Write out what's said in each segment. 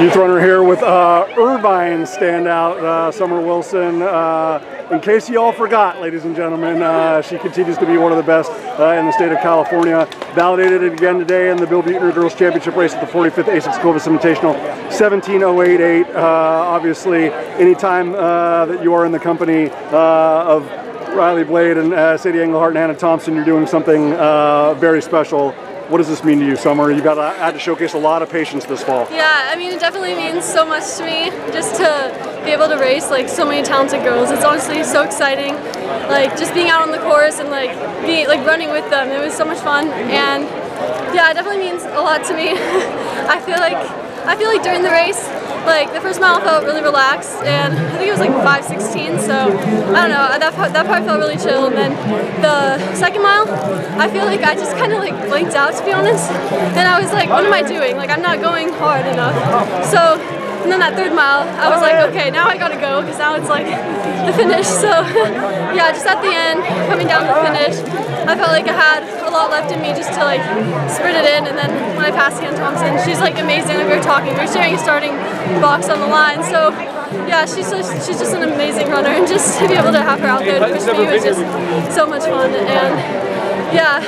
Youth runner here with Irvine standout, Summer Wilson. In case you all forgot, ladies and gentlemen, she continues to be one of the best in the state of California. Validated it again today in the Bill Buettner Girls Championship Race at the 45th ASICS Clovis Invitational, 17.088. Obviously, anytime that you are in the company of Riley Blade and Sadie Englehart and Hannah Thompson, you're doing something very special. What does this mean to you, Summer? You've got to, had to showcase a lot of patience this fall. Yeah, I mean, it definitely means so much to me just to be able to race like so many talented girls. It's honestly so exciting, like just being out on the course and like being like running with them. It was so much fun, and yeah, it definitely means a lot to me. I feel like during the race, like the first mile felt really relaxed, and I think it was like 5:16, so I don't know, that part felt really chill. And then the second mile, I feel like I just kind of like blanked out, to be honest, and I was like, what am I doing? Like, I'm not going hard enough. So, and then that third mile, I was like, okay, now I gotta go, because now it's like the finish. So yeah, just at the end, coming down the finish, I felt like I had a lot left in me just to like sprint it in. And then when I passed Hannah Thompson, she's like amazing. Like, we were talking, we were sharing a starting box on the line. So yeah, she's just an amazing runner, and just to be able to have her out there to push me was just so much fun. And yeah,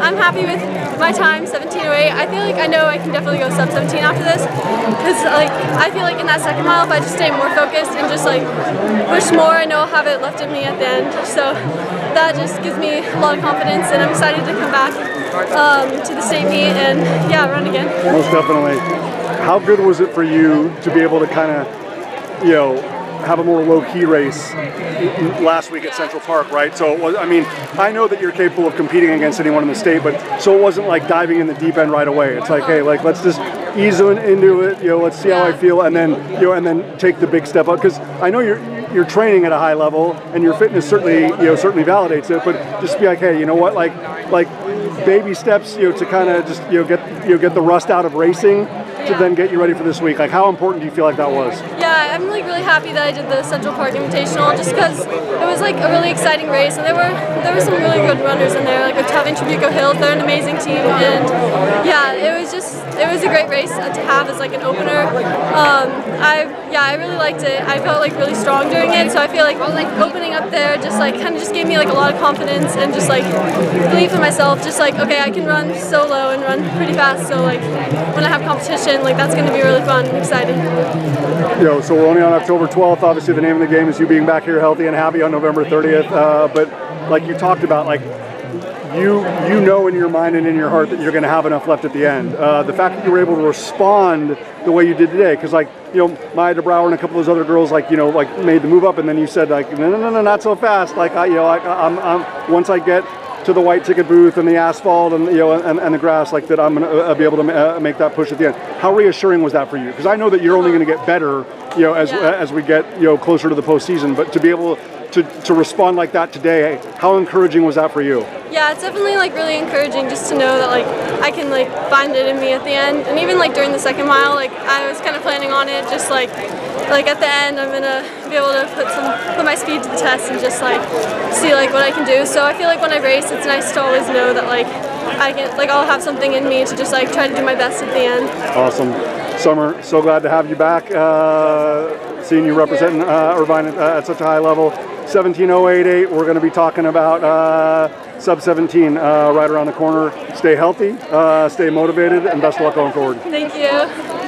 I'm happy with my time, 17.08. I feel like I know I can definitely go sub 17 after this, because like I feel like in that second mile, if I just stay more focused and just like push more, I know I'll have it left in me at the end. So that just gives me a lot of confidence, and I'm excited to come back to the state meet and yeah, run again. Most definitely. How good was it for you to be able to kind of, you know, have a more low-key race last week at Central Park, right? So it was, I mean, I know that you're capable of competing against anyone in the state, but so it wasn't like diving in the deep end right away. It's like, hey, like let's just ease into it, you know, let's see how I feel, and then, you know, and then take the big step up, because I know you're training at a high level, and your fitness certainly, you know, certainly validates it. But just be like, hey, you know what, like baby steps, you know, to kind of just, you know, get the rust out of racing. To then get you ready for this week. Like, how important do you feel like that was? Yeah, I'm like really happy that I did the Central Park Invitational, just because it was like a really exciting race, and there were some really good runners in there, like with Trabuco Hills. They're an amazing team, and yeah, it was a great race to have as like an opener. I really liked it. I felt like really strong doing it, so I feel like opening up there just like kind of just gave me like a lot of confidence and just like belief in myself. Just like, okay, I can run solo and run pretty fast. So like when I have competition, like that's going to be really fun and exciting. You know, so we're only on October 12th. Obviously, the name of the game is you being back here healthy and happy on November 30th. But like you talked about, like you know in your mind and in your heart that you're going to have enough left at the end. The fact that you were able to respond the way you did today, because like, you know, Maya de Brouwer and a couple of those other girls, like, you know, like made the move up, and then you said like, no, not so fast. Like I'm once I get to the white ticket booth and the asphalt and, you know, and the grass, like that I'm going to be able to make that push at the end. How reassuring was that for you? Because I know that you're only going to get better, you know, as we get, you know, closer to the postseason, but to be able to respond like that today, how encouraging was that for you? Yeah, it's definitely like really encouraging just to know that like I can like find it in me at the end. And even like during the second mile, like I was kind of planning on it, just like at the end I'm gonna be able to put my speed to the test and just like see like what I can do. So I feel like when I race, it's nice to always know that like I can, like I'll have something in me to just like try to do my best at the end. Awesome. Summer, so glad to have you back, seeing you representing Irvine at such a high level. 17.088, we're going to be talking about sub 17 right around the corner. Stay healthy, stay motivated, and best of luck going forward. Thank you.